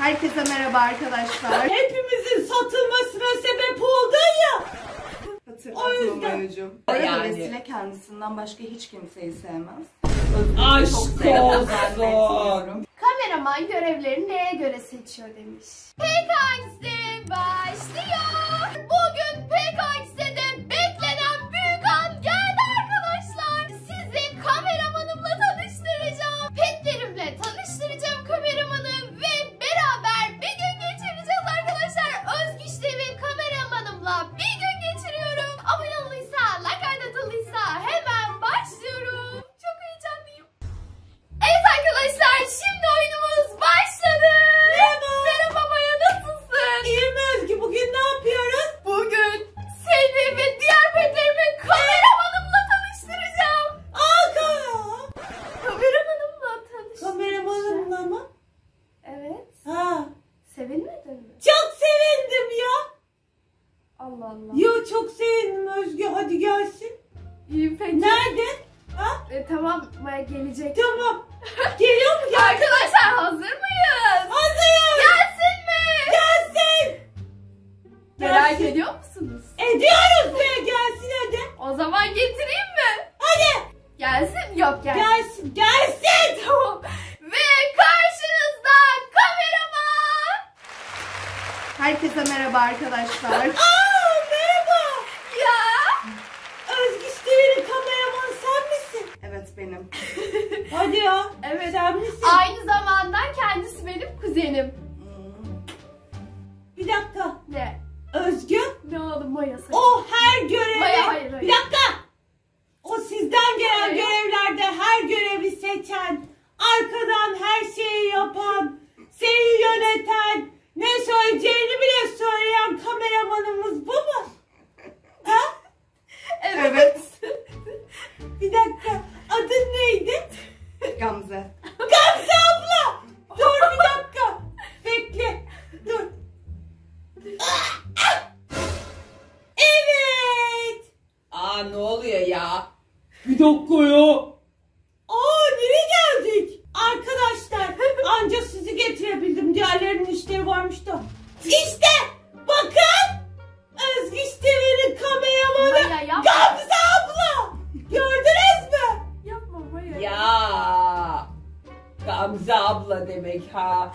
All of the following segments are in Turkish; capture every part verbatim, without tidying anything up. Herkese merhaba arkadaşlar. Hepimizin satılmasına sebep oldun ya. Hatırlatın Maya'cığım. O yüzden. Yani. Vesile kendisinden başka hiç kimseyi sevmez. Aşk olsun. Kameraman görevlerini neye göre seçiyor demiş. P K X D başlıyor. Bugün P K X D'de beklenen büyük an geldi arkadaşlar. Sizi kameramanımla tanıştıracağım. Petlerimle tanıştıracağım kameramanım ve beraber bir gün geçireceğiz arkadaşlar. Özgüç T V kameramanımla bir gün geçiriyorum. Abone olduysa, like atılıysa hemen başlıyorum. Çok heyecanlıyım. Evet arkadaşlar, şimdi oyunumuz başladı. Merhaba. Merhaba Maya, nasılsın? İyiyim Özgü, bugün ne yapıyoruz? Bugün seni ve diğer petlerimi kameramanımla tanıştıracağım. Aga! Kameramanımla tanıştıracağım. Kameramanımla mı? Evet. Ha. Sevinmedin mi? Çok sevindim ya. Allah Allah. Yo, çok sevindim Özgü, hadi gelsin. İyi peki. Nerede? Ha? E, tamam Maya gelecek. Tamam. Geliyor mu? Arkadaşlar hazır mıyız? Hazırım. Gelsin mi? Gelsin. Merak Gelsin. ediyor musunuz? Ediyoruz be, gelsin hadi. O zaman getireyim mi? Hadi. Gelsin, yok gelsin. Gelsin. Gelsin. Tamam. Ve karşınızda kameraman. Herkese merhaba arkadaşlar. Aa, merhaba. Ya. Özgü T V'nin kameramanı sen misin? Evet benim. Hadi ya. Evet. Sen misin? Aynı zamanda kendisi benim kuzenim. Bir dakika. Ne? Özgü. Ne oldu Maya sana? O her görevi. Maya, hayır, hayır. Bir dakika. O sizden gelen hayır. görevlerde her görevi seçen, arkadan her şeyi yapan, seni yöneten, ne söyleyeceğini bile söyleyen kameramanımız bu mu? Ha? Evet. Bir dakika. Adın neydi? Gamze. Gamze abla! Dur bir dakika. Bekle. Dur. Evet. Aa, ne oluyor ya? Bir dakika ya. Aa, nereye geldik? Arkadaşlar ancak sizi getirebildim. Diğerlerinin işleri varmış da. İşte bakın. Özgü T V'nin kameramanı Gamze abla. Gördünüz mü? Yapma Maya. Ya. Gamze abla demek ha.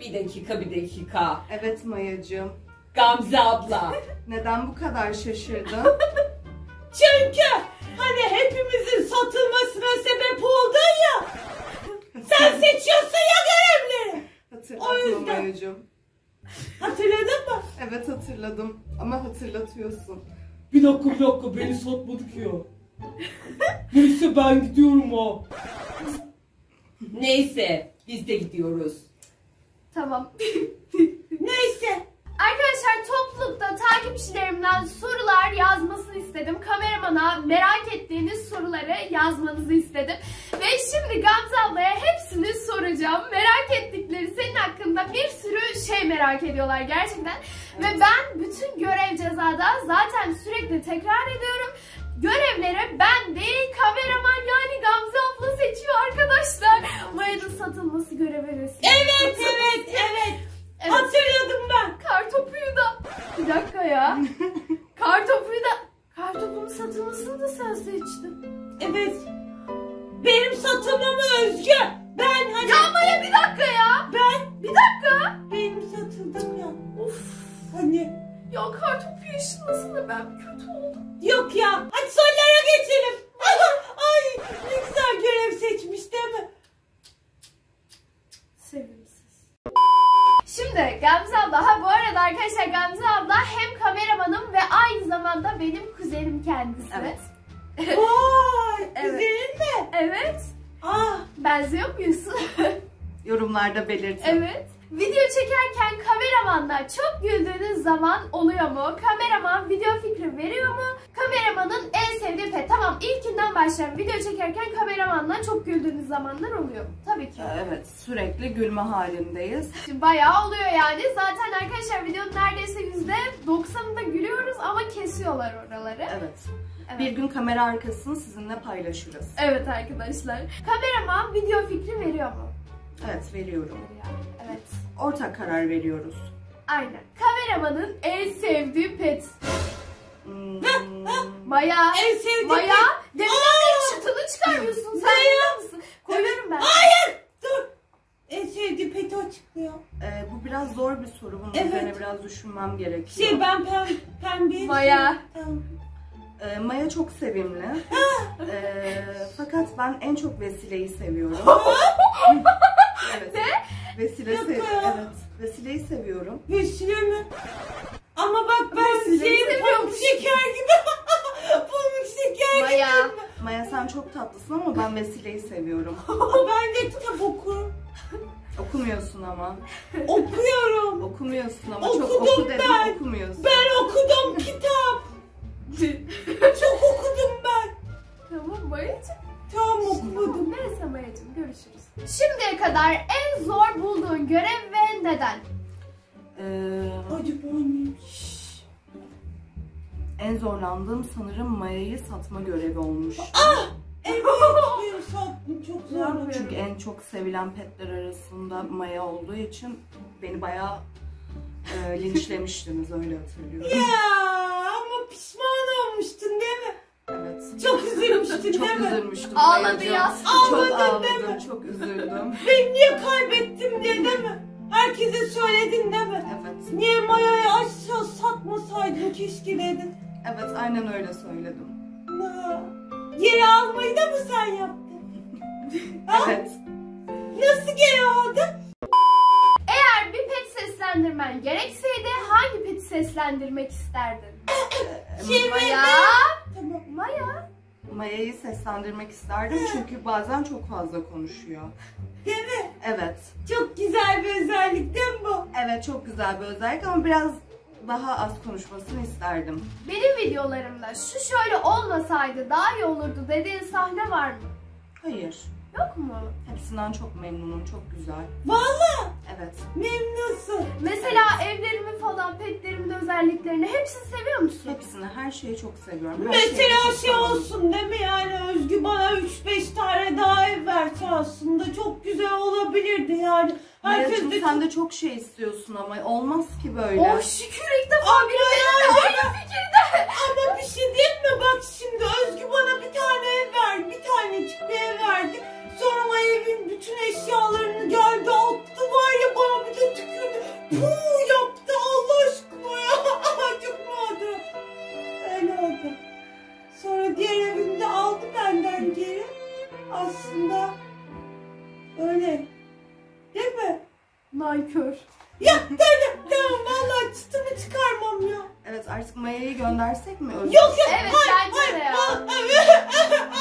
Bir dakika bir dakika. Evet Maya'cığım. Gamze abla. Neden bu kadar şaşırdın? Çünkü hani hepimizin satılmasına sebep oldun ya. Sen seçiyorsun ya görevleri. Hatırladım Maya'cığım. Hatırladın mı? Evet hatırladım. Ama hatırlatıyorsun. Bir dakika bir dakika beni satmadık ya. Neyse ben gidiyorum ha. Neyse biz de gidiyoruz. Tamam. Neyse. Arkadaşlar toplulukta takipçilerimden sorular yazmasını istedim. Kameramana merak ettiğiniz soruları yazmanızı istedim. Ve şimdi Gamze ablaya hepsini soracağım. Merak ettikleri senin hakkında bir sürü şey merak ediyorlar gerçekten. Evet. Ve ben bütün görev cezada zaten sürekli tekrar ediyorum. Görevlere ben değil kameraman yani Gamze abla seçiyor arkadaşlar. Maya'nın satılması görevi resmi. Evet evet evet. Evet. Hatırladım ben. Kartopuyu da. Bir dakika ya. Kartopuyu da. Kartopunun satılmasını da sen seçtin. Evet. Benim satılmamı Özgü. Ben hani. Ya Maya bir dakika ya. Ben. Bir dakika. Benim satıldım ya. Of. Hani. Ya kartopuyu işin da ben kötü oldum. Yok ya. Hadi sorulara geçelim. Ay ne güzel görev seçmiş değil mi? Sevim. Şimdi Gamze abla, ha bu arada arkadaşlar Gamze abla hem kameramanım ve aynı zamanda benim kuzenim kendisi. Evet. Vay, evet. Kuzenin mi? Evet. Ah, benziyor muyuz? Yorumlarda belirtin. Evet. Video çekerken kameramanla çok güldüğünüz zaman oluyor mu? Kameraman video fikri veriyor mu? Kameramanın en sevdiği pet. Tamam, ilkinden başlayalım. Video çekerken kameramanla çok güldüğünüz zamanlar oluyor. Tabii ki. Evet, sürekli gülme halindeyiz. Şimdi bayağı oluyor yani. Zaten arkadaşlar videonun neredeyse yüzde doksanında gülüyoruz ama kesiyorlar oraları. Evet. Evet. Bir gün kamera arkasını sizinle paylaşırız. Evet arkadaşlar. Kameraman video fikri veriyor mu? Evet, veriyorum. Evet. ortak karar veriyoruz. Aynen. Kameramanın en sevdiği pet. Hmm. Maya. En sevdiğim Maya. Demin çıtını çıkarmıyorsun sen. Maya. Mısın? Koyuyorum ben. Hayır. Dur. En sevdiği peti o çıkıyor. Ee, bu biraz zor bir soru. Bunun evet. üzerine biraz düşünmem gerekiyor. Şey ben pembe. pembe Maya. Pembe. Ee, Maya çok sevimli. ee, fakat ben en çok Vesile'yi seviyorum. Evet. Ne? Vesile sev evet. Vesile'yi seviyorum. Vesile mi? Ama bak ben Vesile'yi seviyorum. Şeker gibi. Pamuk şeker Maya. gibi. Maya sen çok tatlısın ama ben Vesile'yi seviyorum. Ben de kitap okurum. Okumuyorsun ama. Okuyorum. Okumuyorsun ama. Okudum çok oku dedim, ben. Okumuyorsun. Ben okudum kitap. Çok okudum ben. Tamam Maya'cığım. Tamam okumadım. Neyse Maya'cığım görüşürüz. Şimdiye kadar en zor bulduğun görev ve neden? Ee, Acaba neymiş? En zorlandığım sanırım Maya'yı satma görevi olmuş. Ah! Evet, benim sattım çok zorlanıyorum. Çünkü en çok sevilen petler arasında Maya olduğu için beni bayağı e, linçlemiştiniz öyle hatırlıyorum. Ya! Pişman olmuştun değil mi? Evet. Çok üzülmüştün değil mi? Çok üzülmüştüm. Ağladı ya. Ağladın çok ağladım, değil mi? Çok üzüldüm. Ben niye kaybettim diye değil mi? Herkese söyledin değil mi? Evet. Niye Maya'yı açsa satmasaydın keşke dedin. Evet aynen öyle söyledim. Ne? Geri almayı da mı sen yaptın? Evet. Nasıl geri aldın? Eğer bir pet seslendirmen gerekseydi hangi peti seslendirmek isterdin? Şey Maya. Tamam. Maya. Maya'yı seslendirmek isterdim çünkü bazen çok fazla konuşuyor. Değil mi? Evet. Çok güzel bir özellik değil mi bu? Evet çok güzel bir özellik ama biraz daha az konuşmasını isterdim. Benim videolarımda şu şöyle olmasaydı daha iyi olurdu dediğin sahne var mı? Hayır. Yok mu? Hepsinden çok memnunum, çok güzel. Vallahi. Evet. Memnunsun. Mesela evet. Evlerimi falan, petlerimin özelliklerini hepsini seviyor musun? Hepsini, her şeyi çok seviyorum. Her mesela çok şey seviyorum. Olsun değil mi? Yani Özgü bana üç beş tane daha ev verse aslında çok güzel olabilirdi yani. Herkes de... Sen de çok şey istiyorsun ama olmaz ki böyle. Oh şükür ilk defa ama biri de aynı fikirde. Ama bir şey diyeyim mi? Bak şimdi Özgü bana bir tane ev verdi, bir tanecik bir ev verdi. Sonra evin bütün eşyalarını geldi attı var ya bana bir de tükürdü. Puuu yaptı Allah aşkına ya. Çok mağdur. Öyle oldu. Sonra diğer evini de aldı benden geri. Aslında öyle. Değil mi? Nankör. Ya öyle. Tamam valla çıtımı çıkarmam ya. Evet artık Maya'yı göndersek mi? Yok yok. Evet bence de ya.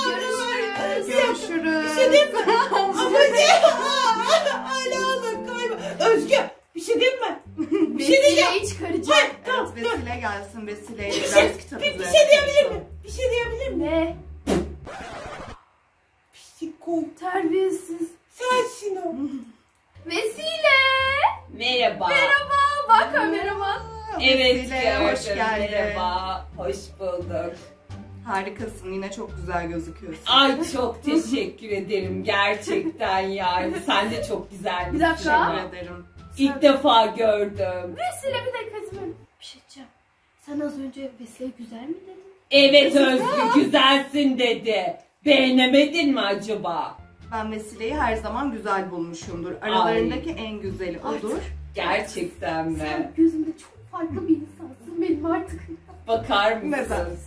Görüşürüz. Görüşürüz. Bir şey değil mi? Ama şey. Hala alın kayba. Özgü bir şey değil mi? Bir şey diyeceğim. Vesile'yi çıkaracağım. Evet tamam, Vesile dur. Gelsin Vesile'ye. Bir, şey, bir, bir şey diyebilir mi? Bir şey diyebilir mi? Ne? Psiko terbiyesiz. Sensin o. Vesile. Merhaba. Merhaba. Bak kameraman. Evet, hoş geldin. Merhaba, hoş bulduk. Harikasın, yine çok güzel gözüküyorsun. Ay çok teşekkür ederim gerçekten yani. Sen de çok güzel bir dakika. Teşekkür ederim. İlk sen... defa gördüm. Vesile bir dakika kızım. Bir şey diyeceğim. Sen az önce Vesile güzel mi dedin? Evet Özgü güzelsin dedi. Beğenemedin mi acaba? Ben Vesile'yi her zaman güzel bulmuşumdur. Aralarındaki ay. En güzeli odur. Artık gerçekten mi? Sen gözümde çok farklı bir insansın benim artık. Bakar mısın?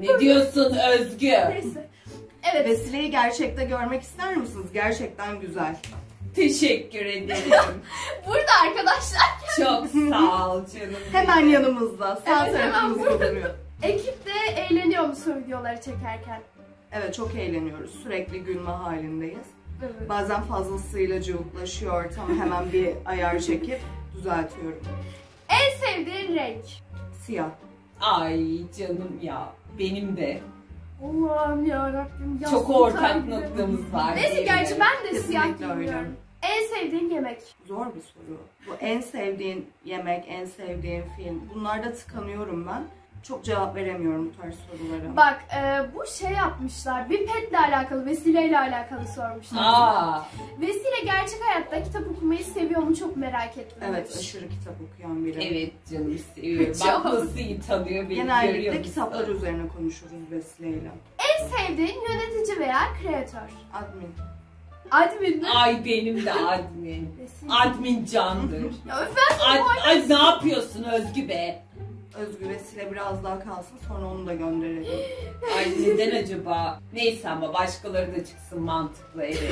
Ne diyorsun Özgü? Neyse. Evet. Vesile'yi gerçekte görmek ister misiniz? Gerçekten güzel. Teşekkür ederim. Burada arkadaşlar. Çok sağ ol canım. Hemen yanımızda. Sağ evet, tarafımızda duruyor. Ekip de eğleniyor musun videoları çekerken? Evet çok eğleniyoruz. Sürekli gülme halindeyiz. Evet. Bazen fazlasıyla cıvıklaşıyor ortam. Hemen bir ayar çekip düzeltiyorum. En sevdiğin renk? Siyah. Ay canım ya. Benim de. Allah'ım yarabbim. Çok ortak noktamız var. Neyse gerçi ben de kesinlikle siyah giymiyorum. En sevdiğin yemek? Zor bir soru. Bu en sevdiğin yemek, en sevdiğin film. Bunlarda tıkanıyorum ben. çok cevap veremiyorum bu tarz sorulara. Bak e, bu şey yapmışlar, bir petle alakalı, vesileyle alakalı sormuşlar. Aa. Vesile gerçek hayatta kitap okumayı seviyor mu, çok merak ettim. Evet, demiş. Aşırı kitap okuyan biri. Evet canım, seviyor. Bak nasıl iyi tanıyor beni. Genellikle kitaplar üzerine konuşuruz Vesile'yle. En sevdiğin yönetici veya kreatör? Admin. Admin mi? Ay benim de admin. Admin candır. Ad, ay ne yapıyorsun Özgü be? Özgü Vesile biraz daha kalsın, sonra onu da gönderelim. Ay neden acaba? Neyse ama başkaları da çıksın mantıklı, evet.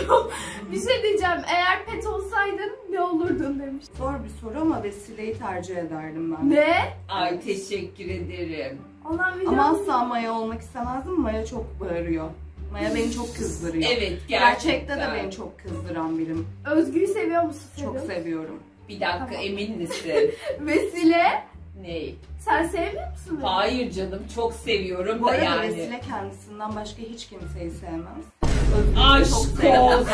Bir şey diyeceğim, eğer pet olsaydın ne olurdun demiş. Zor bir soru ama Vesile'yi tercih ederdim ben. Ne? Ay teşekkür ederim. Allah bilir. Ama asla Maya olmak istemezdim, Maya çok bağırıyor. Maya beni çok kızdırıyor. Evet gerçekten. Gerçekte de beni çok kızdıran birim. Özgü'yü seviyor musun? Seviyorum. Çok seviyorum. Bir dakika, tamam. Emin misin? Vesile? Ney? Sen sevmiyor musun? Hayır canım, çok seviyorum bu da yani. Vesile kendisinden başka hiç kimseyi sevmez. Aşk olsun yani,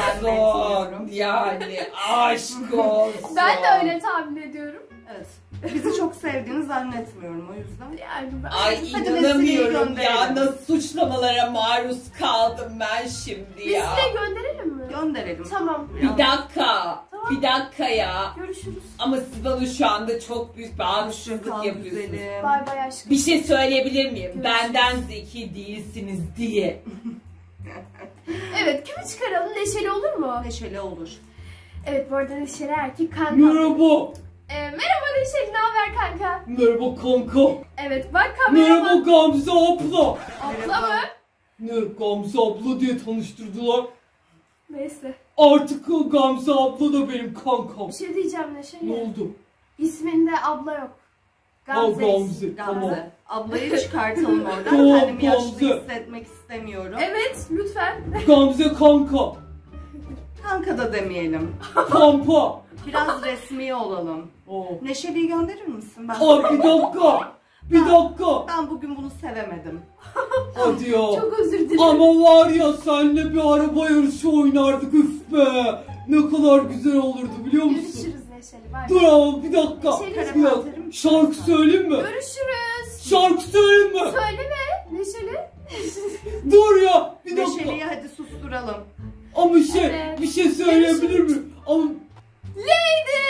aşk olsun. Ben de öyle tahmin ediyorum. Evet. Bizi çok sevdiğini zannetmiyorum o yüzden. Yani ben... Ay inanamıyorum ya, nasıl suçlamalara maruz kaldım ben şimdi ya. Vesile gönderelim mi? Gönderelim. Tamam. Bir dakika. Tamam. Bir dakika ya. Görüşürüz. Ama siz bana şu anda çok büyük bir anlaşıldık yapıyorsunuz. Bay bay aşkım. Bir şey söyleyebilir miyim? Görüşürüz. Benden zeki değilsiniz diye. Evet, kimi çıkaralım? Neşeli olur mu? Neşeli olur. Evet, bu arada Neşeli erkek kanka. Merhaba. Ee, merhaba Neşeli, ne haber kanka? Merhaba kanka. Evet bak kameraman. Merhaba Gamze abla. Abla mı? Evet, Gamze abla diye tanıştırdılar. Neyse. Artık o Gamze abla da benim kankam. Bir şey diyeceğim Neşeli. Ne oldu? İsminde abla yok. Gamze. Aa, Gamze. Gamze. Tamam. Ablayı çıkartalım oradan. Kendimi yaşlı hissetmek istemiyorum. Evet lütfen. Gamze kanka. Kanka da demeyelim. Kampa. Biraz resmi olalım. Oh. Neşeli'yi gönderir misin? Ben oh, bir dakika. Bir dakika. Ben, ben bugün bunu sevemedim. Hadi ya. Çok özür dilerim. Ama var ya, seninle bir araba yarışı oynardık. Üf be. Ne kadar güzel olurdu biliyor musun? Görüşürüz Neşeli. Bye. Dur ama bir dakika. Neşeli, bir şarkı söyleyeyim mi? Görüşürüz. Şarkı söyleyeyim mi? Söyleme Neşeli. Dur ya. Bir dakika. Neşeli'yi hadi susturalım. Ama bir şey, evet. Bir şey söyleyebilir miyim? Ama... Lady!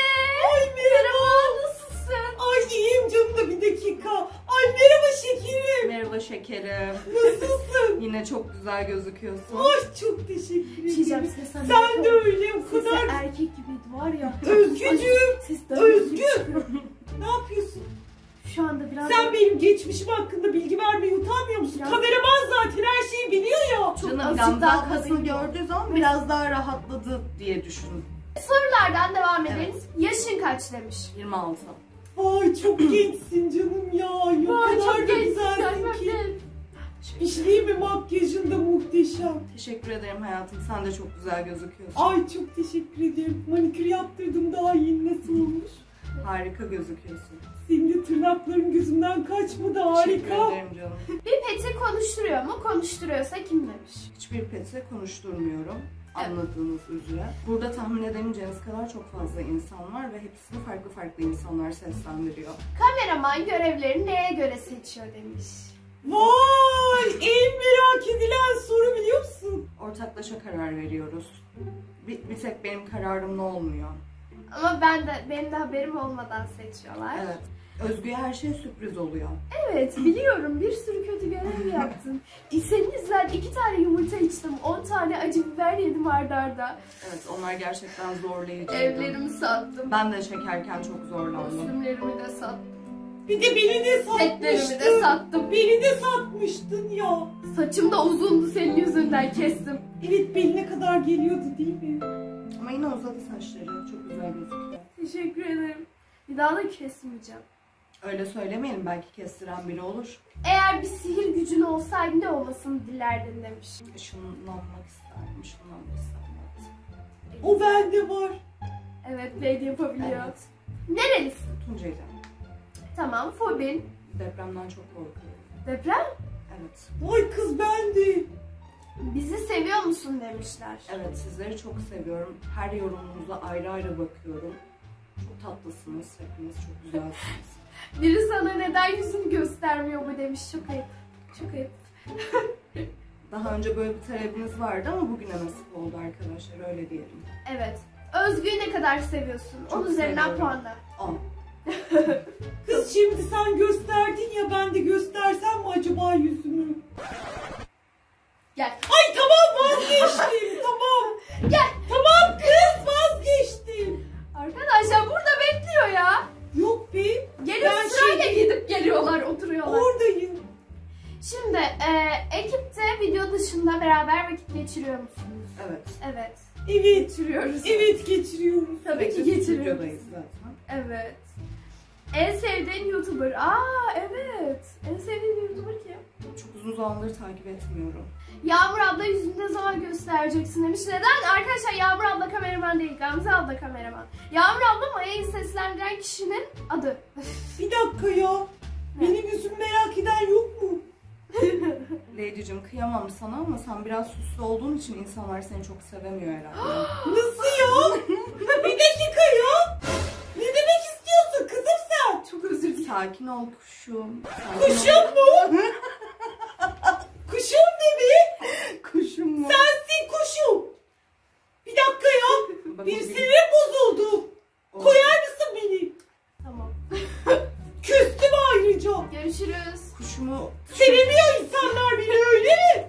Ay merhaba, nasılsın? Ay iyiyim canım da bir dakika. Ay merhaba şekerim. Merhaba şekerim. Nasılsın? Yine çok güzel gözüküyorsun. Ay çok teşekkür ederim. Çiğdem, sen çok... de öyle o kadar. Sesi erkek gibiydi var ya. Özgücüm. Özgü. Ne yapıyorsun? Şu anda biraz... Sen benim geçmişim hakkında bilgi vermeyi utanmıyor musun? Biraz... Kameraman zaten her şeyi biliyor ya. Canım Gamze kasını gördüğü zaman biraz daha rahatladı diye düşündüm. Sorulardan devam edelim. Evet. Yaşın kaç demiş? yirmi altı. Ay çok gençsin canım ya. Ay çok güzelsin ki. İşliği mi, makyajın da muhteşem. Teşekkür ederim hayatım. Sen de çok güzel gözüküyorsun. Ay çok teşekkür ederim. Manikür yaptırdım daha yeni, nasıl olmuş? Harika gözüküyorsun. Senin de tırnakların gözümden kaçmadı, harika. Teşekkür ederim canım. Bir peti konuşturuyor mu? Konuşturuyorsa kim demiş? Hiçbir peti konuşturmuyorum. Anladığınız üzere. Burada tahmin edemeyeceğiniz kadar çok fazla insan var ve hepsini farklı farklı insanlar seslendiriyor. Kameraman görevlerini neye göre seçiyor demiş. Vay! En merak edilen soru biliyor musun? Ortaklaşa karar veriyoruz. Bir, bir tek benim kararımla olmuyor. Ama ben de benim de haberim olmadan seçiyorlar. Evet. Özgü'ye her şey sürpriz oluyor. Evet biliyorum, bir sürü kötü görev yaptın. Senin izler iki tane yumurta içtim, on tane acı biber yedim arda arda. Evet onlar gerçekten zorlayıcıydı. Evlerimi sattım. Ben de çekerken çok zorlandım. Kostümlerimi de sattım. Bir de beni de satmıştın. De sattım. Beni de satmıştın ya. Saçım da uzundu, senin yüzünden kestim. Evet beline kadar geliyordu değil mi? Ama yine uzadı saçları, çok güzel gözüküyor. Teşekkür ederim. Bir daha da kesmeyeceğim. Öyle söylemeyelim, belki kestiren biri olur. Eğer bir sihir gücün olsaydı ne olmasını dilerdin demiş. Şunlanmak isterdim, şunlanmak isterdim. Evet. O bende var. Evet, Lady yapabiliyor. Evet. Nerelisin? Tunceli. Tamam, fobin? Depremden çok korkuyorum. Deprem? Evet. Vay kız bendi. Bizi seviyor musun demişler. Evet, sizleri çok seviyorum. Her yorumunuza ayrı ayrı bakıyorum. Çok tatlısınız hepiniz, çok güzelsiniz. Biri sana neden yüzünü göstermiyor mu demiş. Çok ayıp. Çok ayıp. Daha önce böyle bir talebimiz vardı ama bugüne nasip oldu arkadaşlar, öyle diyelim. Evet. Özgü'yü ne kadar seviyorsun? Çok Onun üzerinden puanla. on. Kız şimdi sen gösterdin ya, ben de göstersem mi acaba yüzümü? Gel. Ay tamam vazgeçtim. Tamam. Gel. Tamam kız vazgeçtim. Arkadaşlar burada bekliyor ya. Yok be. Geliyor sırayla şey... gidip geliyorlar, oturuyorlar. Oradayım. Şimdi e, ekipte video dışında beraber vakit geçiriyor musunuz? Evet. Evet. Evet geçiriyoruz. Evet geçiriyoruz. Tabii evet, ki geçiriyoruz. Zaten. Evet. En sevdiğin YouTuber. Aa evet. En sevdiğin YouTuber kim? Çok uzun zamandır takip etmiyorum. Yağmur abla yüzünde zaman göstereceksin demiş. Neden? Arkadaşlar Yağmur abla kameraman değil. Gamze abla kameraman. Yağmur abla Maya'yı seslendiren kişinin adı. Bir dakika ya. Ne? Benim yüzümü merak eden yok mu? Lady'cim kıyamam sana ama sen biraz suslu olduğun için insanlar seni çok sevemiyor herhalde. Nasıl ya? Bir dakika ya. Ne demek istiyorsun kızım sen? Çok özür dilerim. Sakin ol kuşum. Sakin kuşum ol. Mu? Kuşum ne be? Kuşum mu? Sensin kuşum. Bir dakika ya. Bak, bir sinirim bozuldu. Olur. Koyar mısın beni? Tamam. Küstüm ayrıca. Görüşürüz. Kuşumu... Sevemiyor insanlar beni öyle mi?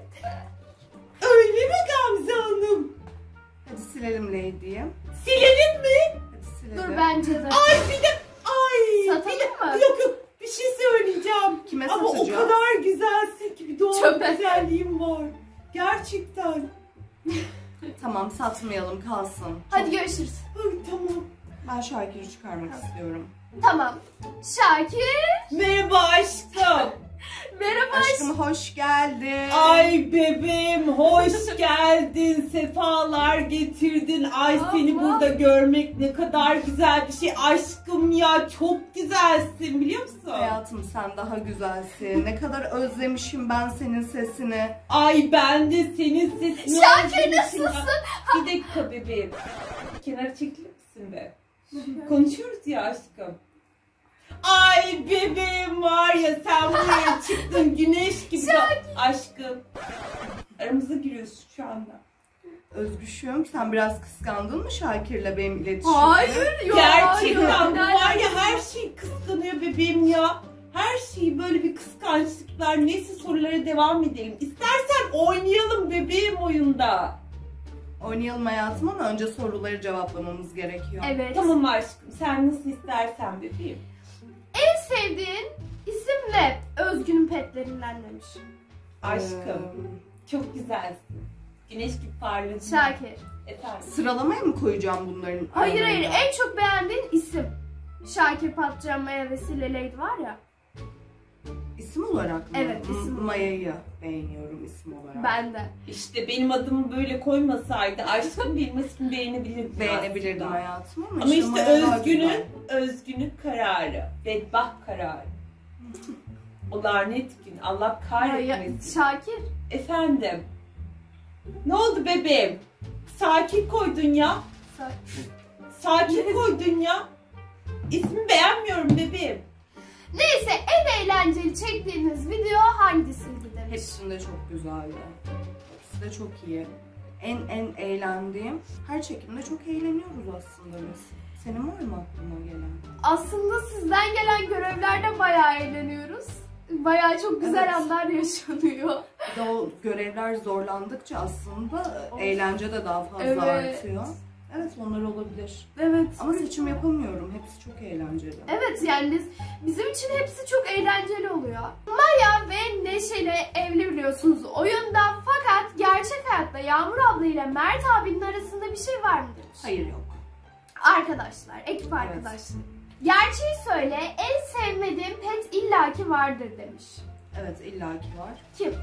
Öyle mi Gamze Hanım? Hadi silelim Lady'yi. Silelim mi? Hadi silelim. Dur bence de. Ay bir de... Ay, satalım bir mı? De, yok yok bir şey söyleyeceğim. Kime ama satacağım? Ama o kadar güzelsin ki bir doğal Çöpe. güzelliğim var. Gerçekten. Tamam satmayalım kalsın. Hadi Çok... görüşürüz. Ay, tamam. Ben Şakir'i çıkarmak tamam. istiyorum. Tamam. Şakir. Merhaba aşkım. Merhaba aşkım. Aşkım hoş geldin. Ay bebeğim hoş geldin. Sefalar getirdin. Ay Allah. Seni burada görmek ne kadar güzel bir şey. Aşkım ya çok güzelsin biliyor musun? Hayatım sen daha güzelsin. Ne kadar özlemişim ben senin sesini. Ay ben de senin sesini Şakir nasılsın? Ya. Bir dakika bebeğim. Kenara çekilir misin be? Konuşuyoruz ya aşkım. Ay bebeğim var ya sen buraya çıktın güneş gibi aşkım. Aramıza giriyorsun şu anda. Özgüşüm sen biraz kıskandın mı Şakir'le benim iletişimde? Hayır yok. Gerçekten bu var ya her şey kıskanıyor bebeğim ya. Her şeyi böyle bir kıskançlıklar. Neyse sorulara devam edelim. İstersen oynayalım bebeğim oyunda. Oynayalım hayatım ama önce soruları cevaplamamız gerekiyor. Evet. Tamam aşkım sen nasıl istersen bebeğim. En sevdiğin isim ne? Özgün'ün petlerinden demiş. Aşkım çok güzelsin. Güneş gibi parladın. Şakir. Efendim? Sıralamaya mı koyacağım bunların? Hayır anında? Hayır en çok beğendiğin isim. Şakir, Patça, Maya, Vesile, Lady var ya. İsim olarak mı? Evet, isim. Maya'yı beğeniyorum isim olarak. Ben de. İşte benim adımı böyle koymasaydı aşkım benim ismini beğenebilirdim. Beğenebilirdim hayatım ama, ama işte özgünün, özgünün kararı, bedbah kararı. O lanet gün, Allah kahretmesin. Şakir. Efendim. Ne oldu bebeğim? Sakin koydun ya. Sakin. Sakin koydun ya. İsmi beğenmiyorum bebeğim. Neyse en eğlenceli çektiğiniz video hangisiydi demiş. Hepsinde de çok güzeldi. Hepsi de çok iyi. En en eğlendiğim. Her çekimde çok eğleniyoruz aslında biz. Senin var mı aklına gelen? Aslında sizden gelen görevlerde bayağı eğleniyoruz. Bayağı çok güzel evet. anlar yaşanıyor. Bir de o görevler zorlandıkça aslında of. eğlence de daha fazla evet. artıyor. Evet onlar olabilir. Evet. Ama seçim yapamıyorum. Hepsi çok eğlenceli. Evet yani biz, bizim için hepsi çok eğlenceli oluyor. Maya ve Neşeli evli biliyorsunuz oyunda fakat gerçek hayatta Yağmur abla ile Mert abinin arasında bir şey var mıdır? Hayır yok. Arkadaşlar, ekip arkadaşlar. Evet. Gerçeği söyle en sevmediğim pet illaki vardır demiş. Evet illaki var. Kim?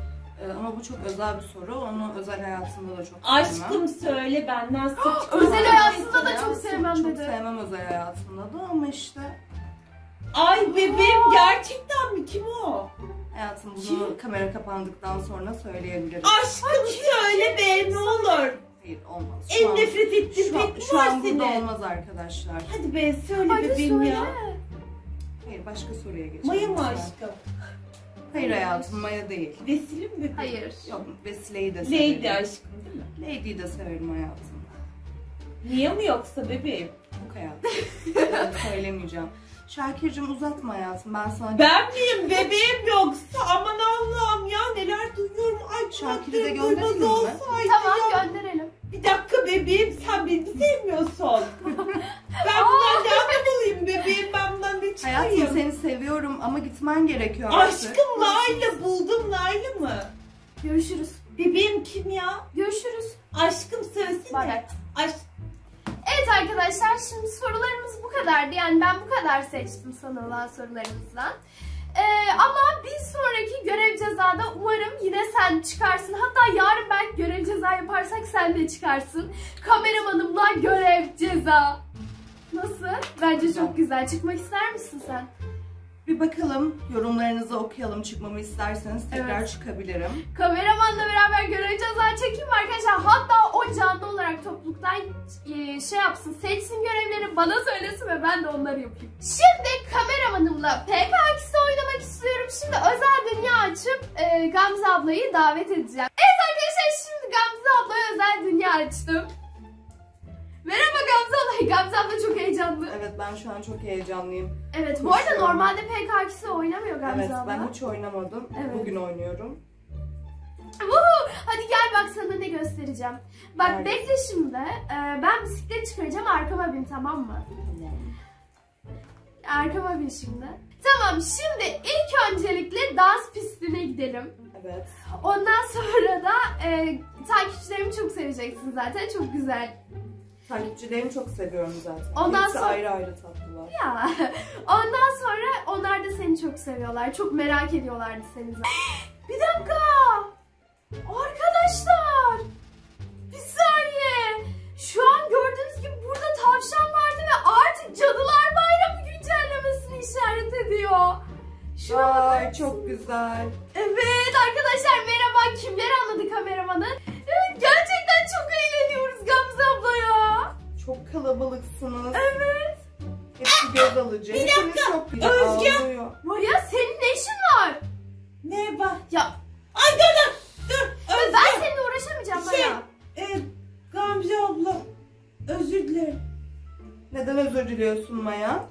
Ama bu çok özel bir soru. Onu özel hayatında da çok sevmem. Aşkım söyle benden sık. Özel hayatında da çok sevmem dedi. Çok sevmem özel hayatında da ama işte. Ay bebeğim gerçekten mi? Kim o? Hayatım bunu Kim? kamera kapandıktan sonra söyleyebilirim. Aşkım söyle be ne olur. Hayır olmaz. Şu en an, nefret ettiğim pek mi var senin? Şu an burada olmaz arkadaşlar. Hadi be söyle Hadi bebeğim söyle. ya. Hayır, başka soruya geçelim. Maya mı aşkım? Hayır hayatım, Maya değil. Vesile mi? Hayır. Yok, Vesile'yi de severim. Lady aşkım değil mi? Lady'yi de severim hayatım. Niye mi yoksa bebeğim? Bu hayatım. Ben söylemeyeceğim. Şakir'cim uzatma hayatım, ben sana... Ben miyim bebeğim yoksa? Aman Allah'ım ya, neler duyuyorum. Ay Şakir'i de gönderelim mi? Tamam ya, gönderelim. Bir dakika bebeğim, sen beni sevmiyorsun. Ben bundan ne yapayım bebeğim, ben bundan ne çıkayım? Hayatım seni seviyorum ama gitmen gerekiyor artık. Aşkım Nail'i buldum, Nail'i mi? Görüşürüz. Bebeğim kim ya? Görüşürüz. Aşkım söylesene. Aşk... Evet arkadaşlar, şimdi sorularımız bu kadardı. Yani ben bu kadar seçtim sana olan sorularımızdan. Ee, ama bir sonraki görev cezada umarım yine sen çıkarsın. Hatta yarın belki görev ceza yaparsak sen de çıkarsın. Kameramanımla görev ceza. Nasıl? Bence çok güzel. Çıkmak ister misin sen? Bir bakalım, yorumlarınızı okuyalım. Çıkmamı isterseniz tekrar evet. çıkabilirim. Kameramanla beraber görev ceza çekeyim arkadaşlar. Hatta o canlı olarak topluluktan şey yapsın, seçsin görevleri, bana söylesin ve ben de onları yapayım. Şimdi kameramanımla P K X D oynamak istiyorum. Şimdi özel dünya açıp e, Gamze ablayı davet edeceğim. Evet arkadaşlar, şimdi Gamze ablaya özel dünya açtım. Merhaba Gamze abla. Gamze abla çok heyecanlı. Evet, ben şu an çok heyecanlıyım. Evet, bu arada normalde P K X D oynamıyor Gamze evet, abla. Evet, ben hiç oynamadım. Evet. Bugün oynuyorum. Vuhu! Hadi gel bak, sana ne göstereceğim. Bak evet. bekle şimdi. Ee, ben bisiklet çıkaracağım, arkama bin, tamam mı? Evet. Arkama bin şimdi. Tamam, şimdi ilk öncelikle dans pistine gidelim. Evet. Ondan sonra da e, takipçilerimi çok seveceksin zaten, çok güzel. Takipçilerimi çok seviyorum zaten. Ondan Hepsi sonra... ayrı ayrı tatlılar. Ya. Ondan sonra onlar da seni çok seviyorlar. Çok merak ediyorlardı seni zaten. Bir dakika. Arkadaşlar. Bir saniye. Şu an gördüğünüz gibi burada tavşan vardı ve artık Cadılar Bayramı güncellemesini işaret ediyor. Şu Ay çok güzel. Evet arkadaşlar, merhaba. Kimler anladı kameramanın? Evet, gerçekten çok eğleniyoruz Gamze abla ya. Çok kalabalıksınız. Evet. Hepsi göz alıcı. Bir dakika. Özge. Maya, senin ne işin var? Ne var? Ya. Ay dur dur. Dur. Özge. Ben seninle uğraşamayacağım Maya. Şey, e, Gamze abla. Özür dilerim. Neden özür diliyorsun Maya?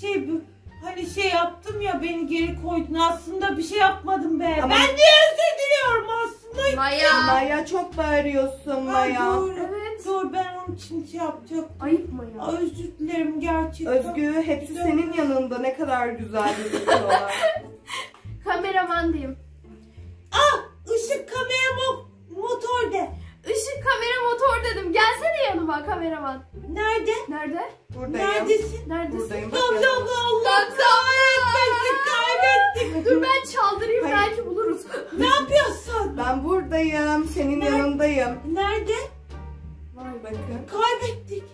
Şey bu. Hani şey yaptım ya, beni geri koydun, aslında bir şey yapmadım be. Ama... Ben niye özür diliyorum aslında? Maya. Maya çok bağırıyorsun Maya. Ay, doğru. Evet. Doğru, ben onun için şey yapacaktım. Ayıp Maya. Ay, özür dilerim gerçekten. Özgü hepsi Güzel. senin yanında, ne kadar güzel gözüküyorlar. Kameraman diyeyim. Ah, ışık kamera motorda. Işık kamera motor dedim. Gelsene yanıma kameraman. Nerede? Nerede? Buradayım. Neredesin? Neredesin? Buradayım. Gamze abla, Allah kahretmesin, kaybettik. Dur ben çaldırayım, Hayır. belki buluruz. Ne yapıyorsun? Ben buradayım, senin Nerede? yanındayım. Nerede? Vay bakın. Kaybettik.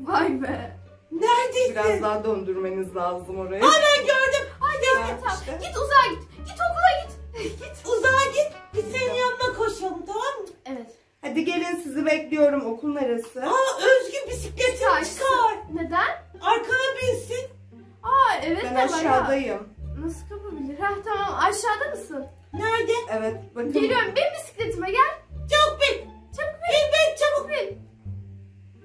Vay be. Neredesin? Biraz daha döndürmeniz lazım orayı. Aa, ben gördüm. Hadi ben git, işte. git uzağa git. Git okula git. Git. Uzağa git. Biz senin yanına koşalım, tamam mı? Evet. Hadi gelin, sizi bekliyorum. Okul neresi? Aa, Özgü bisikletini çıkar. Neden? Arkana binsin. Aa evet, ben aşağıdayım. Ya. Nasıl kapabilir? Ha tamam, aşağıda mısın? Nerede? Evet bakın. Geliyorum, bin bisikletime gel. Çabuk bin. Çabuk bin. Bin bin çabuk bin.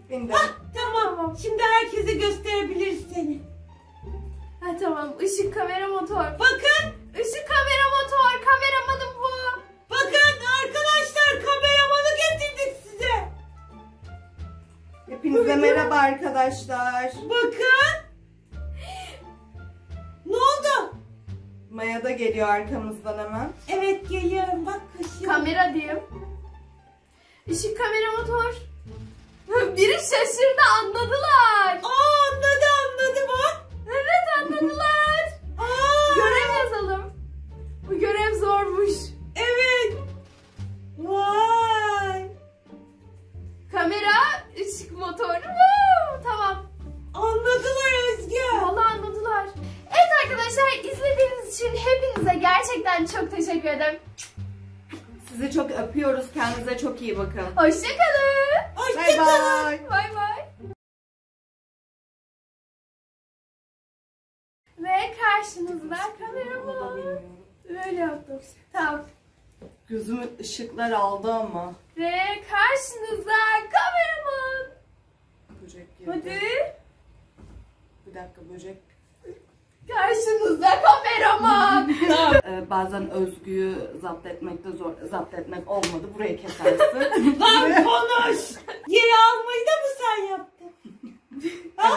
Bindim. Ha tamam. tamam. Şimdi herkese gösterebiliriz seni. Ha tamam, ışık kamera motor. Bakın. Işık kamera motor. Kameramanım bu. Bakın arkadaşlar, kameramanı getirdik size. Hepinize merhaba arkadaşlar. Bakın. Ne oldu? Maya da geliyor arkamızdan hemen. Evet geliyorum, bak kaşığı. Kamera diyeyim. Işık kamera motor. Biri şaşırdı, anladılar. Aa, anladı anladı bak. Evet anladılar. Aa. Görev yazalım. Bu görev zormuş. Evet. Vay. Kamera, ışık motoru. Woo. Tamam. Anladılar Özge. Vallahi anladılar. Evet arkadaşlar, izlediğiniz için hepinize gerçekten çok teşekkür ederim. Sizi çok öpüyoruz. Kendinize çok iyi bakın. Hoşçakalın. Hoşçakalın. Bye bye. Bye bye. Ve karşı Ver kameramı. Böyle yaptım. Tamam. Gözümün ışıklar aldı ama. Ve karşınıza kameraman. Böcek yedi. Hadi. Bir dakika böcek. Karşınızda kameraman. ee, bazen Özgü'yü zapt etmekte zor. Zapt etmek olmadı. Burayı kesersin. Lan konuş. Geri almayı da mı sen yaptın?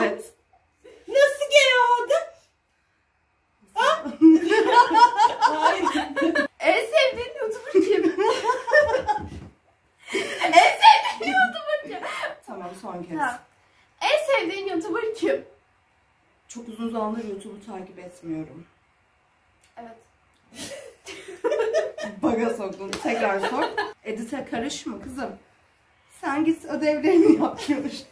Evet. Nasıl geri aldın? Ha? Hayır. En sevdiğin YouTuber kim? En sevdiğin YouTuber kim? Tamam son kez. Ha. En sevdiğin YouTuber kim? Çok uzun zamandır YouTube'u takip etmiyorum. Evet. Baga soktun. Tekrar sok. Edit'e karışma kızım. Sen git ödevlerini yapıyorsun.